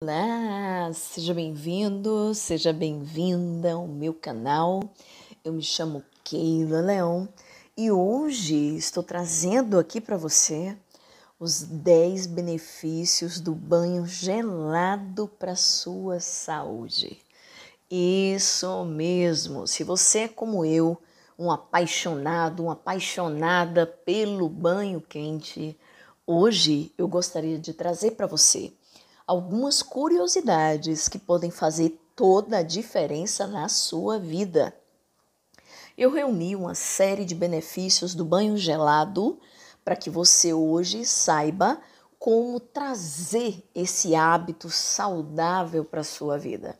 Olá, seja bem-vindo, seja bem-vinda ao meu canal. Eu me chamo Keyla Leão e hoje estou trazendo aqui para você os 10 benefícios do banho gelado para sua saúde. Isso mesmo, se você é como eu, um apaixonado, uma apaixonada pelo banho quente, hoje eu gostaria de trazer para você algumas curiosidades que podem fazer toda a diferença na sua vida. Eu reuni uma série de benefícios do banho gelado para que você hoje saiba como trazer esse hábito saudável para a sua vida.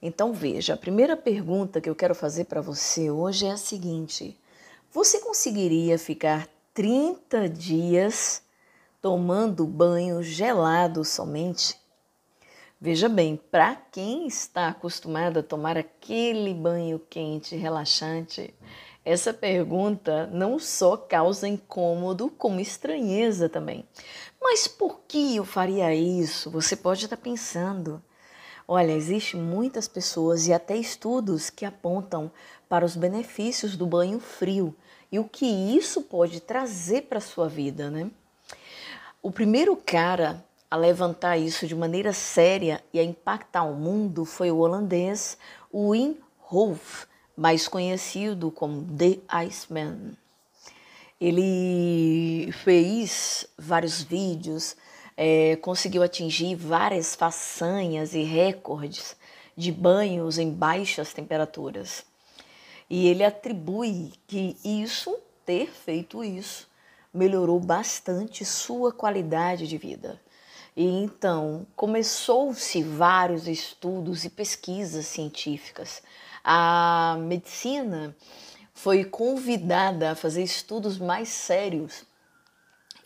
Então veja, a primeira pergunta que eu quero fazer para você hoje é a seguinte: você conseguiria ficar 30 dias tomando banho gelado somente? Veja bem, para quem está acostumado a tomar aquele banho quente, relaxante, essa pergunta não só causa incômodo, como estranheza também. Mas por que eu faria isso? Você pode estar pensando. Olha, existem muitas pessoas e até estudos que apontam para os benefícios do banho frio e o que isso pode trazer para a sua vida, né? O primeiro cara a levantar isso de maneira séria e a impactar o mundo foi o holandês Wim Hof, mais conhecido como The Iceman. Ele fez vários vídeos, conseguiu atingir várias façanhas e recordes de banhos em baixas temperaturas. E ele atribui que ter feito isso, melhorou bastante sua qualidade de vida. E então começou-se vários estudos e pesquisas científicas. A medicina foi convidada a fazer estudos mais sérios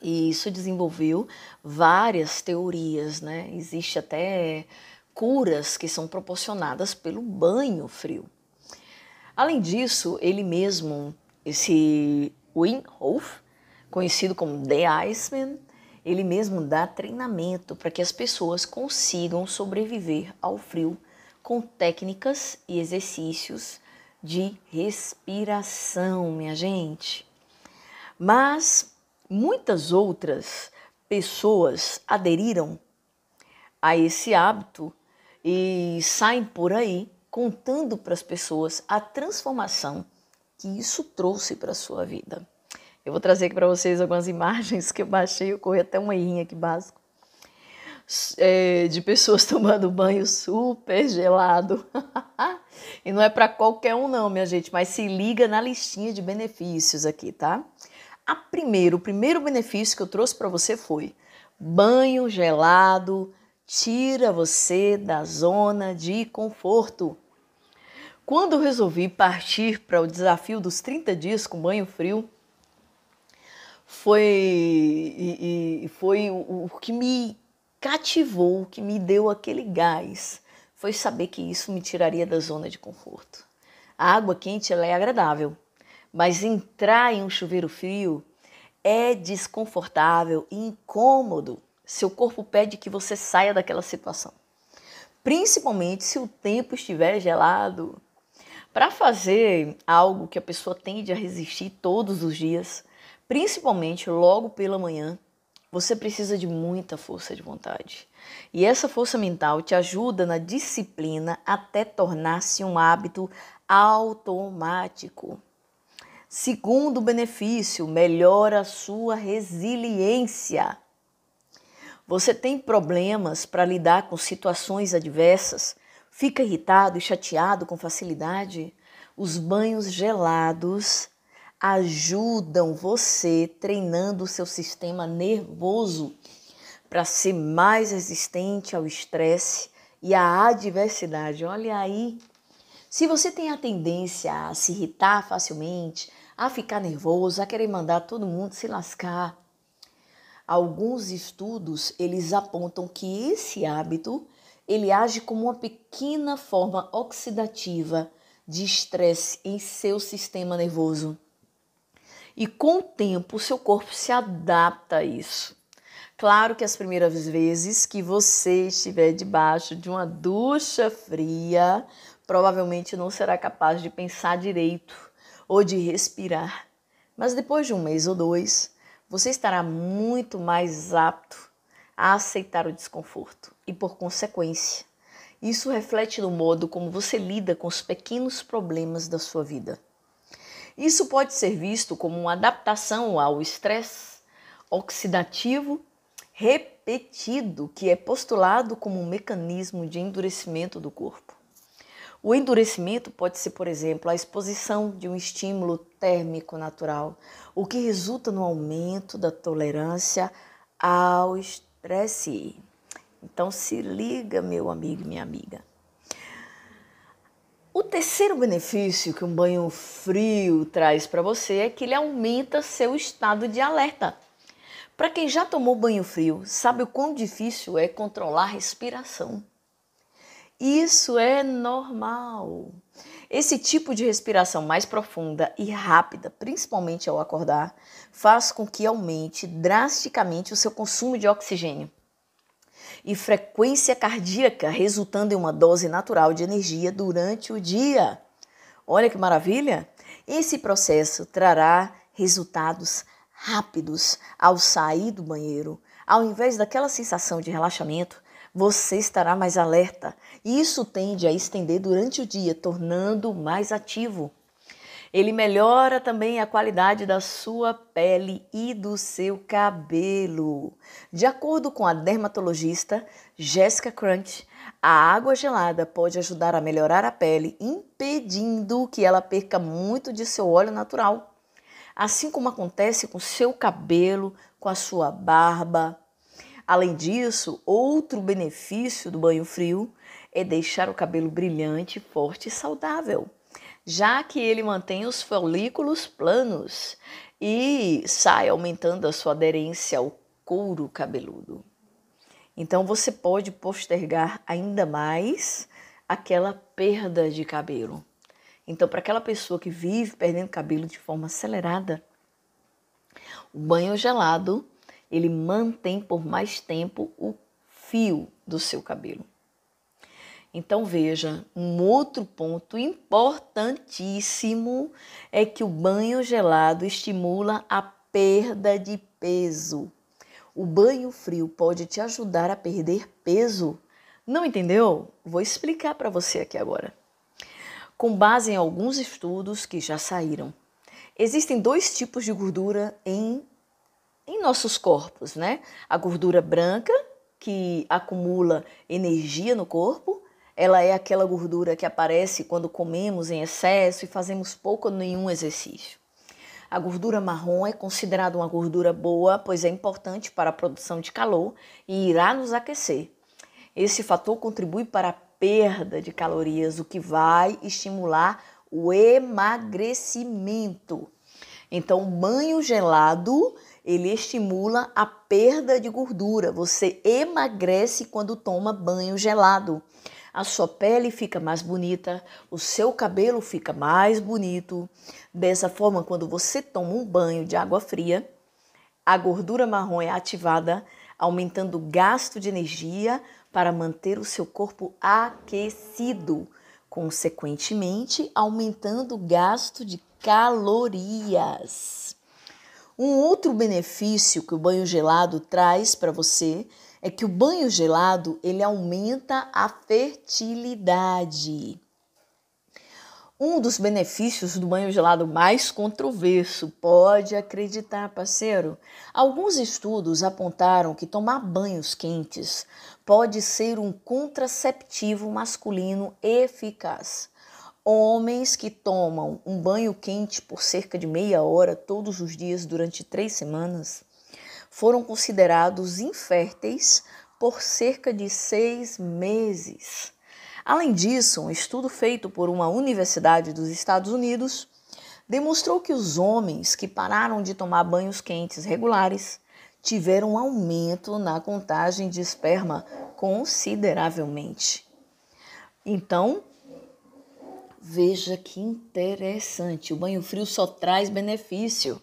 e isso desenvolveu várias teorias, né? Existe até curas que são proporcionadas pelo banho frio. Além disso, ele mesmo, esse Wim Hof, conhecido como The Iceman, ele mesmo dá treinamento para que as pessoas consigam sobreviver ao frio com técnicas e exercícios de respiração, minha gente. Mas muitas outras pessoas aderiram a esse hábito e saem por aí contando para as pessoas a transformação que isso trouxe para a sua vida. Eu vou trazer aqui para vocês algumas imagens que eu baixei, eu corri até um errinho aqui básico, de pessoas tomando banho super gelado. E não é para qualquer um não, minha gente, mas se liga na listinha de benefícios aqui, tá? O primeiro benefício que eu trouxe para você foi: banho gelado tira você da zona de conforto. Quando eu resolvi partir para o desafio dos 30 dias com banho frio, foi o que me cativou, o que me deu aquele gás, foi saber que isso me tiraria da zona de conforto. A água quente, ela é agradável, mas entrar em um chuveiro frio é desconfortável e incômodo. Seu corpo pede que você saia daquela situação, principalmente se o tempo estiver gelado. Para fazer algo que a pessoa tende a resistir todos os dias, principalmente logo pela manhã, você precisa de muita força de vontade. E essa força mental te ajuda na disciplina até tornar-se um hábito automático. Segundo benefício, melhora a sua resiliência. Você tem problemas para lidar com situações adversas? Fica irritado e chateado com facilidade? Os banhos gelados ajudam você treinando o seu sistema nervoso para ser mais resistente ao estresse e à adversidade. Olha aí, se você tem a tendência a se irritar facilmente, a ficar nervoso, a querer mandar todo mundo se lascar, alguns estudos eles apontam que esse hábito ele age como uma pequena forma oxidativa de estresse em seu sistema nervoso. E com o tempo, o seu corpo se adapta a isso. Claro que as primeiras vezes que você estiver debaixo de uma ducha fria, provavelmente não será capaz de pensar direito ou de respirar. Mas depois de um mês ou dois, você estará muito mais apto a aceitar o desconforto. E por consequência, isso reflete no modo como você lida com os pequenos problemas da sua vida. Isso pode ser visto como uma adaptação ao estresse oxidativo repetido, que é postulado como um mecanismo de endurecimento do corpo. O endurecimento pode ser, por exemplo, a exposição de um estímulo térmico natural, o que resulta no aumento da tolerância ao estresse. Então, se liga, meu amigo e minha amiga. O terceiro benefício que um banho frio traz para você é que ele aumenta seu estado de alerta. Para quem já tomou banho frio, sabe o quão difícil é controlar a respiração. Isso é normal. Esse tipo de respiração mais profunda e rápida, principalmente ao acordar, faz com que aumente drasticamente o seu consumo de oxigênio e frequência cardíaca, resultando em uma dose natural de energia durante o dia. Olha que maravilha! Esse processo trará resultados rápidos ao sair do banheiro. Ao invés daquela sensação de relaxamento, você estará mais alerta. Isso tende a estender durante o dia, tornando mais ativo. Ele melhora também a qualidade da sua pele e do seu cabelo. De acordo com a dermatologista Jessica Crunch, a água gelada pode ajudar a melhorar a pele, impedindo que ela perca muito de seu óleo natural. Assim como acontece com seu cabelo, com a sua barba. Além disso, outro benefício do banho frio é deixar o cabelo brilhante, forte e saudável, já que ele mantém os folículos planos e sai aumentando a sua aderência ao couro cabeludo. Então você pode postergar ainda mais aquela perda de cabelo. Então, para aquela pessoa que vive perdendo cabelo de forma acelerada, o banho gelado, ele mantém por mais tempo o fio do seu cabelo. Então veja, um outro ponto importantíssimo é que o banho gelado estimula a perda de peso. O banho frio pode te ajudar a perder peso. Não entendeu? Vou explicar para você aqui agora. Com base em alguns estudos que já saíram, existem dois tipos de gordura em nossos corpos, né? A gordura branca, que acumula energia no corpo, ela é aquela gordura que aparece quando comemos em excesso e fazemos pouco ou nenhum exercício. A gordura marrom é considerada uma gordura boa, pois é importante para a produção de calor e irá nos aquecer. Esse fator contribui para a perda de calorias, o que vai estimular o emagrecimento. Então, o banho gelado, ele estimula a perda de gordura. Você emagrece quando toma banho gelado. A sua pele fica mais bonita, o seu cabelo fica mais bonito. Dessa forma, quando você toma um banho de água fria, a gordura marrom é ativada, aumentando o gasto de energia para manter o seu corpo aquecido, consequentemente aumentando o gasto de calorias. Um outro benefício que o banho gelado traz para você é que o banho gelado, ele aumenta a fertilidade. Um dos benefícios do banho gelado mais controverso, pode acreditar, parceiro. Alguns estudos apontaram que tomar banhos quentes pode ser um contraceptivo masculino eficaz. Homens que tomam um banho quente por cerca de meia hora todos os dias durante 3 semanas foram considerados inférteis por cerca de 6 meses. Além disso, um estudo feito por uma universidade dos Estados Unidos demonstrou que os homens que pararam de tomar banhos quentes regulares tiveram um aumento na contagem de esperma consideravelmente. Então, veja que interessante, o banho frio só traz benefício.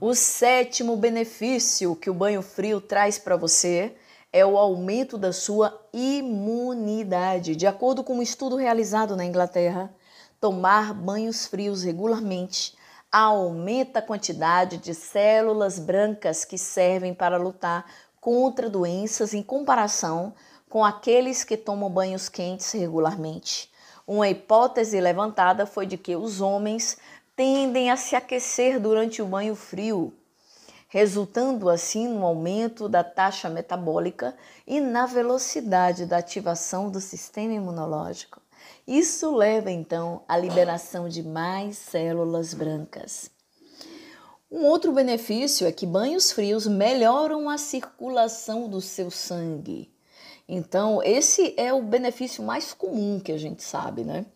O sétimo benefício que o banho frio traz para você é o aumento da sua imunidade. De acordo com um estudo realizado na Inglaterra, tomar banhos frios regularmente aumenta a quantidade de células brancas que servem para lutar contra doenças em comparação com aqueles que tomam banhos quentes regularmente. Uma hipótese levantada foi de que os homens tendem a se aquecer durante o banho frio, resultando assim no aumento da taxa metabólica e na velocidade da ativação do sistema imunológico. Isso leva, então, à liberação de mais células brancas. Um outro benefício é que banhos frios melhoram a circulação do seu sangue. Então, esse é o benefício mais comum que a gente sabe, né?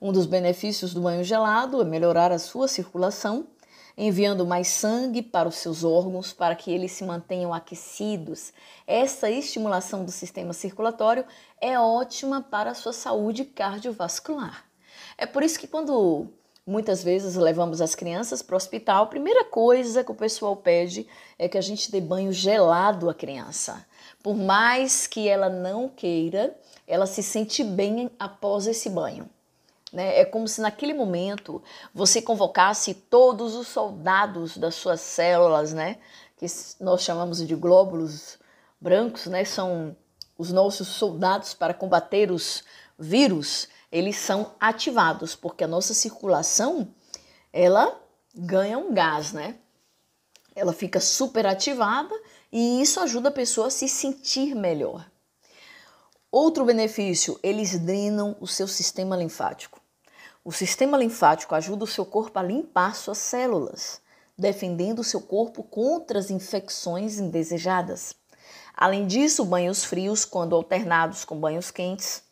Um dos benefícios do banho gelado é melhorar a sua circulação, enviando mais sangue para os seus órgãos, para que eles se mantenham aquecidos. Essa estimulação do sistema circulatório é ótima para a sua saúde cardiovascular. É por isso que quando muitas vezes levamos as crianças para o hospital, a primeira coisa que o pessoal pede é que a gente dê banho gelado à criança. Por mais que ela não queira, ela se sente bem após esse banho. É como se naquele momento você convocasse todos os soldados das suas células, né? Que nós chamamos de glóbulos brancos, né? São os nossos soldados para combater os vírus. Eles são ativados porque a nossa circulação, ela ganha um gás, né? Ela fica super ativada e isso ajuda a pessoa a se sentir melhor. Outro benefício, eles drenam o seu sistema linfático. O sistema linfático ajuda o seu corpo a limpar suas células, defendendo o seu corpo contra as infecções indesejadas. Além disso, banhos frios, quando alternados com banhos quentes,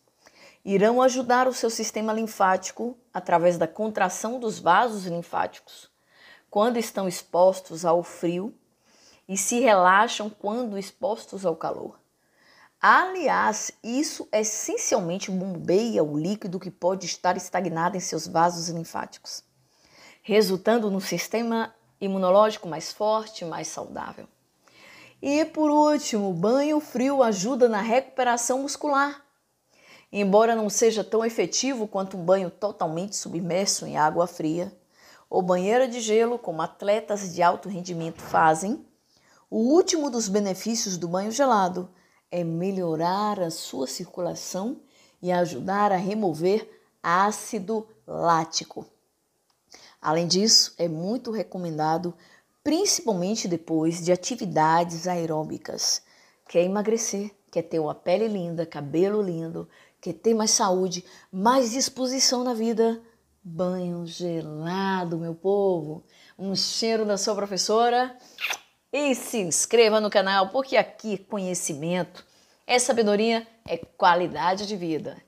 irão ajudar o seu sistema linfático através da contração dos vasos linfáticos, quando estão expostos ao frio e se relaxam quando expostos ao calor. Aliás, isso essencialmente bombeia o líquido que pode estar estagnado em seus vasos linfáticos, resultando num sistema imunológico mais forte, mais saudável. E por último, o banho frio ajuda na recuperação muscular. Embora não seja tão efetivo quanto um banho totalmente submerso em água fria, ou banheira de gelo, como atletas de alto rendimento fazem, o último dos benefícios do banho gelado é melhorar a sua circulação e ajudar a remover ácido lático. Além disso, é muito recomendado, principalmente depois de atividades aeróbicas. Quer emagrecer, quer ter uma pele linda, cabelo lindo, quer ter mais saúde, mais disposição na vida? Banho gelado, meu povo! Um cheiro da sua professora. E se inscreva no canal, porque aqui conhecimento é sabedoria, é qualidade de vida.